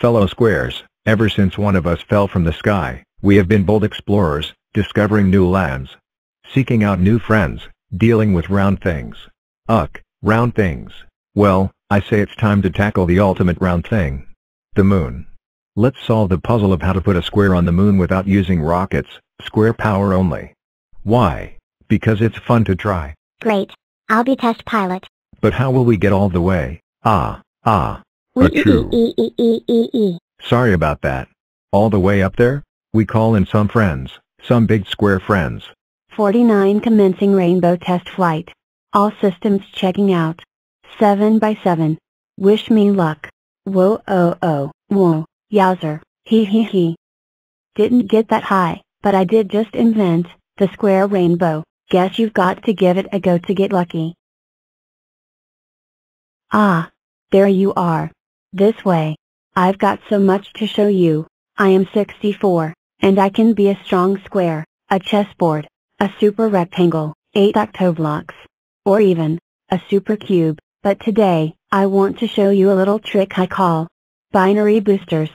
Fellow Squares, ever since one of us fell from the sky, we have been bold explorers, discovering new lands, seeking out new friends, dealing with round things. Ugh, round things. Well, I say it's time to tackle the ultimate round thing. The moon. Let's solve the puzzle of how to put a square on the moon without using rockets, square power only. Why? Because it's fun to try. Great. I'll be test pilot. But how will we get all the way? Sorry about that. All the way up there? We call in some friends, some big square friends. 49 commencing rainbow test flight. All systems checking out. 7 by 7. Wish me luck. Whoa, oh, oh, whoa, yowzer, hee hee hee. Didn't get that high, but I did just invent the square rainbow. Guess you've got to give it a go to get lucky. Ah, there you are. This way. I've got so much to show you. I am 64, and I can be a strong square, a chessboard, a super rectangle, 8 octoblocks, or even a super cube. But today, I want to show you a little trick I call binary boosters,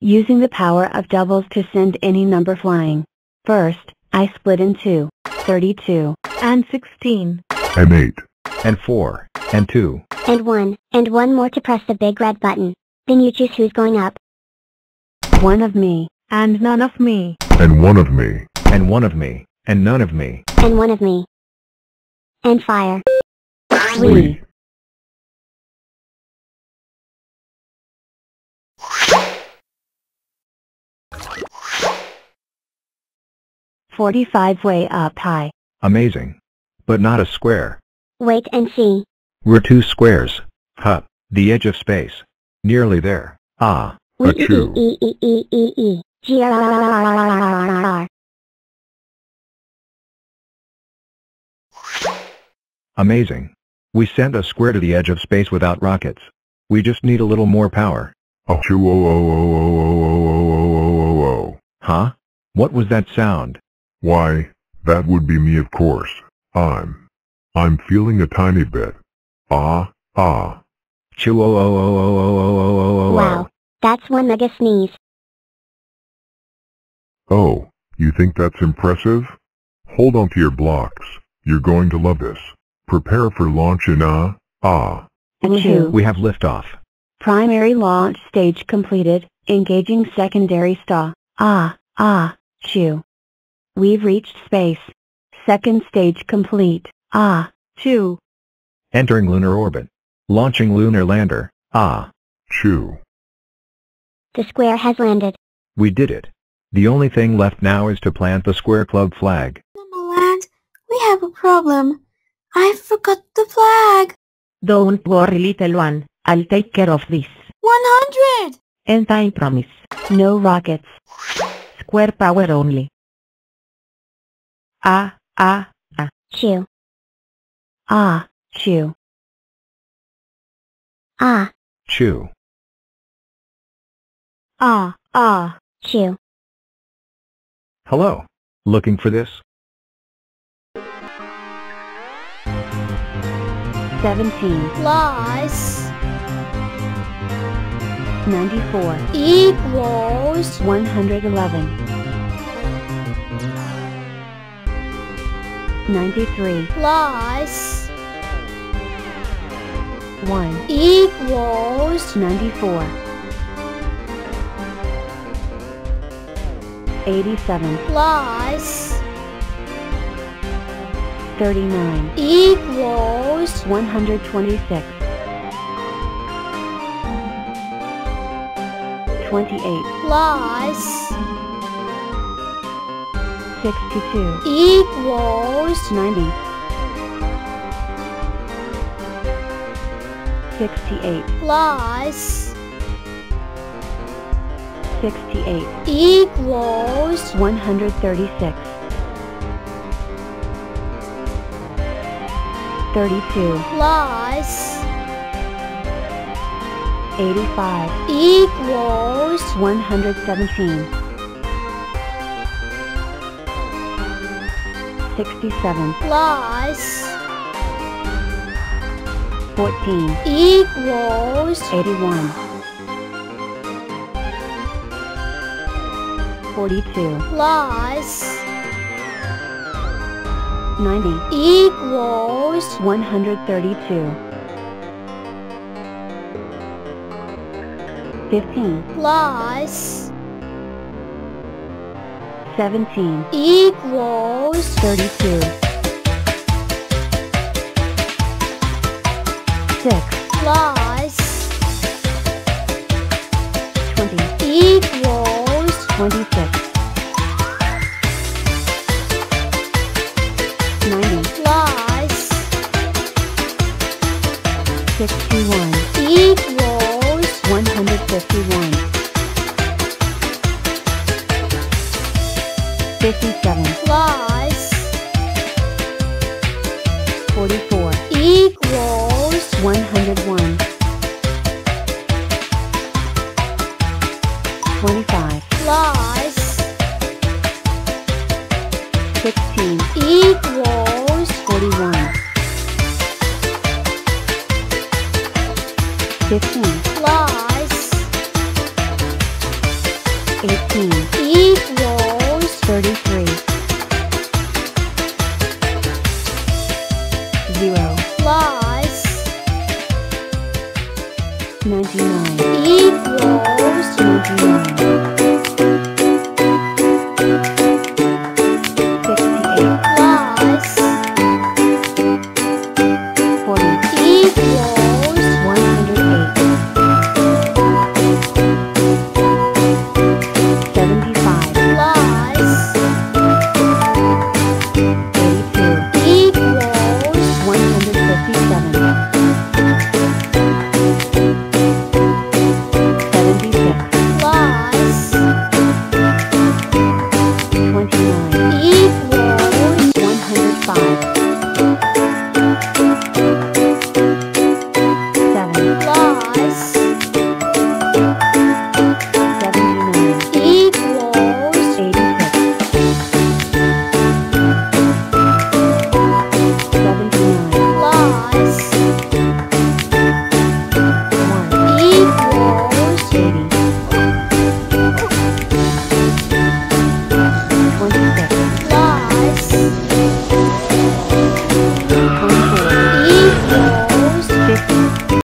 using the power of doubles to send any number flying. First, I split in 2, 32, and 16, and 8, and 4, and 2, and 1 more to press the big red button. Then you choose who's going up. One of me, and none of me, and one of me, and one of me, and none of me, and one of me. And fire. We. "45 way up high." Amazing. But not a square. Wait and see. We're two squares. Huh. The edge of space. Nearly there. Ah. Amazing. We sent a square to the edge of space without rockets. We just need a little more power. Huh? What was that sound? Why, that would be me, of course. I'm feeling a tiny bit. Wow. That's one mega sneeze. Oh, you think that's impressive? Hold on to your blocks. You're going to love this. Prepare for launch in We have liftoff. Primary launch stage completed. Engaging secondary star. We've reached space. Second stage complete. Entering lunar orbit. Launching lunar lander. The square has landed. We did it. The only thing left now is to plant the square club flag. Land, we have a problem. I forgot the flag. Don't worry, little one. I'll take care of this. 100! And I promise. No rockets. Square power only. Hello. Looking for this? 17 plus 94 equals 111. 93 plus 1 equals 94. 87 plus 39 equals 126. 28 plus 62 equals 90. 68 plus 68 equals 136. 32 plus 85 equals 117. 67 plus 14 equals 81. 42 plus 90 equals 132. 15 plus 17 equals 32. 6 plus 20 equals 26. 90 plus 61 equals 151. 57 plus 44 equals 101. 25 plus 16 equals 41. 15 plus 18